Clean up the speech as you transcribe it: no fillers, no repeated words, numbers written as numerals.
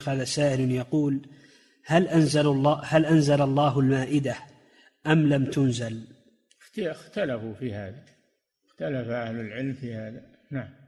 قال سائل يقول: هل أنزل الله المائدة أم لم تنزل؟ اختلفوا في هذا، اختلف أهل العلم في هذا. نعم.